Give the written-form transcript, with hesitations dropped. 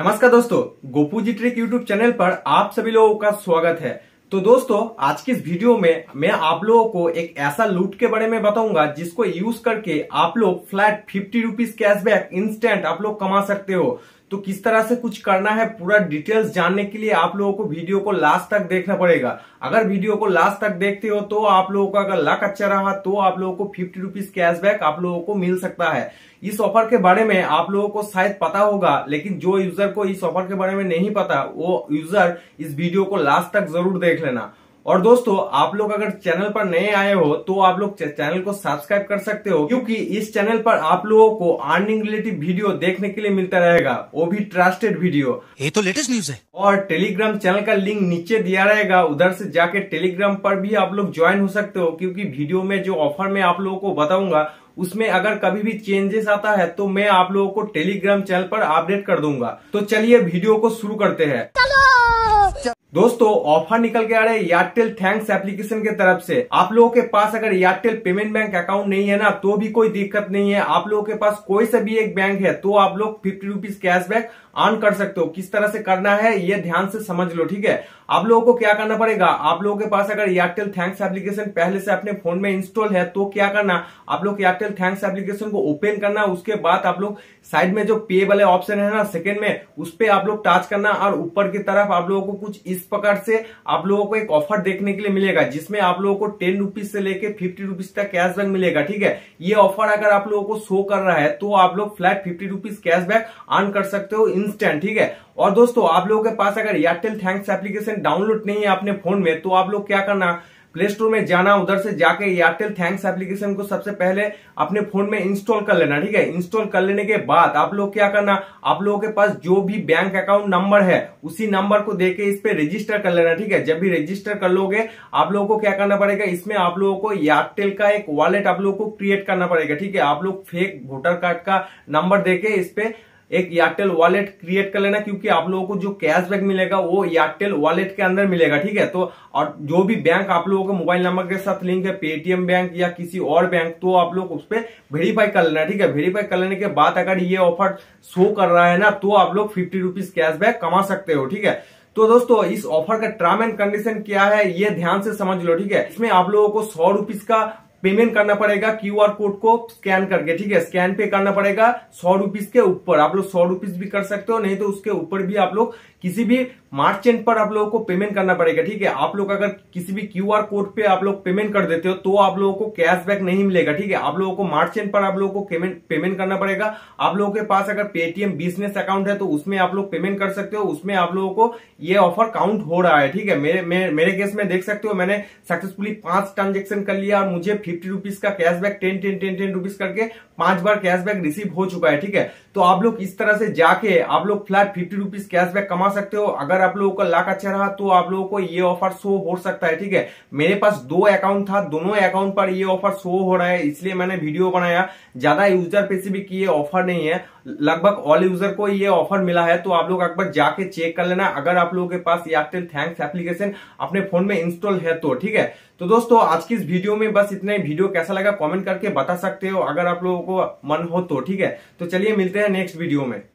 नमस्कार दोस्तों, Gopu ji trick YouTube channel पर आप सभी लोगों का स्वागत है। तो दोस्तों, आज की इस वीडियो में मैं आप लोगों को एक ऐसा लूट के बारे में बताऊंगा जिसको यूज करके आप लोग फ्लैट 50 रुपीज कैशबैक इंस्टेंट आप लोग कमा सकते हो। तो किस तरह से कुछ करना है पूरा डिटेल्स जानने के लिए आप लोगों को वीडियो को लास्ट तक देखना पड़ेगा। अगर वीडियो को लास्ट तक देखते हो तो आप लोगों का अगर लक अच्छा रहा तो आप लोगों को 50 रुपीज कैशबैक आप लोगों को मिल सकता है। इस ऑफर के बारे में आप लोगों को शायद पता होगा, लेकिन जो यूजर को इस ऑफर के बारे में नहीं पता वो यूजर इस वीडियो को लास्ट तक जरूर देख लेना। और दोस्तों, आप लोग अगर चैनल पर नए आए हो तो आप लोग चैनल को सब्सक्राइब कर सकते हो, क्योंकि इस चैनल पर आप लोगों को अर्निंग रिलेटेड वीडियो देखने के लिए मिलता रहेगा, वो भी ट्रस्टेड वीडियो। ये तो लेटेस्ट न्यूज है। और टेलीग्राम चैनल का लिंक नीचे दिया रहेगा, उधर से जाके टेलीग्राम पर भी आप लोग ज्वाइन हो सकते हो, क्योंकि वीडियो में जो ऑफर में आप लोगों को बताऊंगा उसमें अगर कभी भी चेंजेस आता है तो मैं आप लोगों को टेलीग्राम चैनल पर अपडेट कर दूंगा। तो चलिए वीडियो को शुरू करते हैं। दोस्तों, ऑफर निकल के आ रहे एयरटेल थैंक्स एप्लीकेशन के तरफ से। आप लोगों के पास अगर एयरटेल पेमेंट बैंक अकाउंट नहीं है ना तो भी कोई दिक्कत नहीं है, आप लोगों के पास कोई सा भी एक बैंक है तो आप लोग 50 रुपीज कैशबैक अर्न कर सकते हो। किस तरह से करना है ये ध्यान से समझ लो, ठीक है। आप लोगों को क्या करना पड़ेगा, आप लोगों के पास अगर एयरटेल थैंक्स एप्लीकेशन पहले से अपने फोन में इंस्टॉल है तो क्या करना, आप लोग एयरटेल थैंक्स एप्लीकेशन को ओपन करना। उसके बाद आप लोग साइड में जो पे वाले ऑप्शन है ना सेकंड में, उस पे आप लोग टच करना और ऊपर की तरफ आप लोगों को कुछ इस प्रकार से आप लोगों को एक ऑफर देखने के लिए मिलेगा जिसमें आप लोगों को 10 रुपीज से लेकर 50 रुपीज तक कैशबैक मिलेगा, ठीक है। ये ऑफर अगर आप लोगों को शो कर रहा है तो आप लोग फ्लैट 50 रुपीज कैशबैक अर्न कर सकते हो इंस्टेंट, ठीक है। और दोस्तों, आप लोगों के पास अगर एयरटेल थैंक्स एप्लीकेशन डाउनलोड नहीं है अपने फोन में तो आप लोग क्या करना, प्ले स्टोर में जाना, उधर से जाके एयरटेल थैंक्स एप्लीकेशन को सबसे पहले अपने फोन में इंस्टॉल कर लेना, ठीक है। इंस्टॉल कर लेने के बाद आप लोग क्या करना, आप लोगों के पास जो भी बैंक अकाउंट नंबर है उसी नंबर को देके इस पे रजिस्टर कर लेना, ठीक है। जब भी रजिस्टर कर लोगे आप लोगों को क्या करना पड़ेगा, इसमें आप लोगों को एयरटेल का एक वॉलेट आप लोगों को क्रिएट करना पड़ेगा, ठीक है। आप लोग फेक वोटर कार्ड का नंबर देके इसपे एक एयरटेल वॉलेट क्रिएट कर लेना, क्योंकि आप लोगों को जो कैशबैक मिलेगा वो एयरटेल वॉलेट के अंदर मिलेगा, ठीक है। तो और जो भी बैंक आप लोगों के मोबाइल नंबर के साथ लिंक है, पेटीएम बैंक या किसी और बैंक, तो आप लोग उस पर वेरीफाई कर लेना, ठीक है। वेरीफाई कर लेने के बाद अगर ये ऑफर शो कर रहा है ना तो आप लोग 50 रुपीज कैशबैक कमा सकते हो, ठीक है। तो दोस्तों, इस ऑफर का टर्म एंड कंडीशन क्या है ये ध्यान से समझ लो, ठीक है। इसमें आप लोगों को 100 रुपीज का पेमेंट करना पड़ेगा QR कोड को स्कैन करके, ठीक है। स्कैन पे करना पड़ेगा 100 रुपीज के ऊपर, आप लोग 100 रुपीज भी कर सकते हो, नहीं तो उसके ऊपर भी आप लोग किसी भी मार्चेंट पर आप लोगों को पेमेंट करना पड़ेगा, ठीक है। आप लोग अगर किसी भी QR कोड पे आप लोग पेमेंट कर देते हो तो आप लोगों को कैशबैक नहीं मिलेगा, ठीक है। आप लोगों को मार्चेंट पर आप लोगों को पेमेंट करना पड़ेगा। आप लोगों के पास अगर पेटीएम बिजनेस अकाउंट है तो उसमें आप लोग पेमेंट कर सकते हो, उसमें आप लोगों को ये ऑफर काउंट हो रहा है, ठीक है। मेरे केस में देख सकते हो मैंने सक्सेसफुली 5 ट्रांजेक्शन कर लिया और मुझे 50 रुपीज का कैशबैक 10 10 10 10 रुपीज करके 5 बार कैशबैक रिसीव हो चुका है, ठीक है। तो आप लोग इस तरह से जाके आप लोग फ्लैट 50 रुपीज कैशबैक कमा सकते हो। अगर आप लोगों का लाख अच्छा रहा तो आप लोगों को ये ऑफर शो हो सकता है, ठीक है। मेरे पास 2 अकाउंट था, दोनों अकाउंट पर ये ऑफर शो हो रहा है, इसलिए मैंने वीडियो बनाया। ज्यादा यूजर स्पेसिफिक ये ऑफर नहीं है, लगभग ऑल यूजर को ये ऑफर मिला है। तो आप लोग एक बार जाके चेक कर लेना अगर आप लोगों के पास एयरटेल थैंक्स एप्लीकेशन अपने फोन में इंस्टॉल है तो, ठीक है। तो दोस्तों, आज की इस वीडियो में बस इतना ही। वीडियो कैसा लगा कमेंट करके बता सकते हो अगर आप लोगों को मन हो तो, ठीक है। तो चलिए मिलते हैं नेक्स्ट वीडियो में।